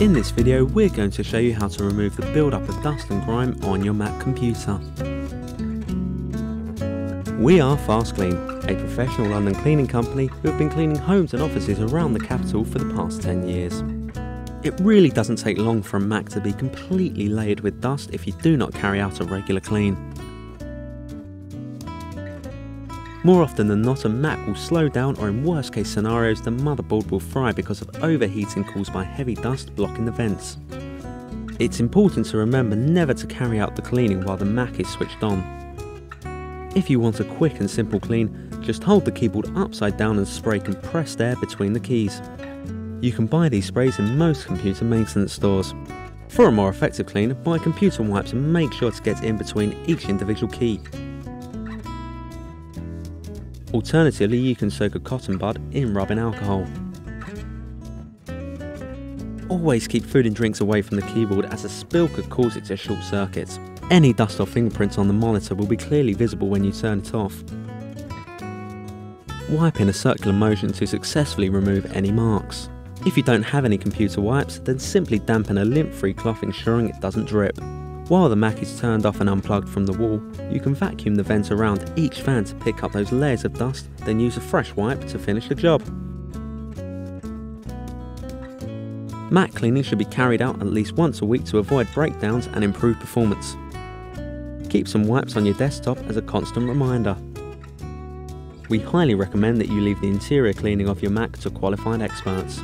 In this video, we're going to show you how to remove the build-up of dust and grime on your Mac computer. We are Fast Clean, a professional London cleaning company who have been cleaning homes and offices around the capital for the past 10 years. It really doesn't take long for a Mac to be completely layered with dust if you do not carry out a regular clean. More often than not, a Mac will slow down, or in worst case scenarios, the motherboard will fry because of overheating caused by heavy dust blocking the vents. It's important to remember never to carry out the cleaning while the Mac is switched on. If you want a quick and simple clean, just hold the keyboard upside down and spray compressed air between the keys. You can buy these sprays in most computer maintenance stores. For a more effective clean, buy computer wipes and make sure to get in between each individual key. Alternatively, you can soak a cotton bud in rubbing alcohol. Always keep food and drinks away from the keyboard, as a spill could cause it to short circuit. Any dust or fingerprints on the monitor will be clearly visible when you turn it off. Wipe in a circular motion to successfully remove any marks. If you don't have any computer wipes, then simply dampen a lint-free cloth, ensuring it doesn't drip. While the Mac is turned off and unplugged from the wall, you can vacuum the vents around each fan to pick up those layers of dust, then use a fresh wipe to finish the job. Mac cleaning should be carried out at least once a week to avoid breakdowns and improve performance. Keep some wipes on your desktop as a constant reminder. We highly recommend that you leave the interior cleaning of your Mac to qualified experts.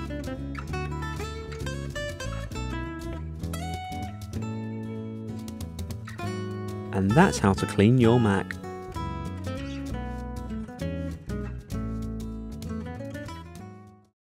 And that's how to clean your Mac.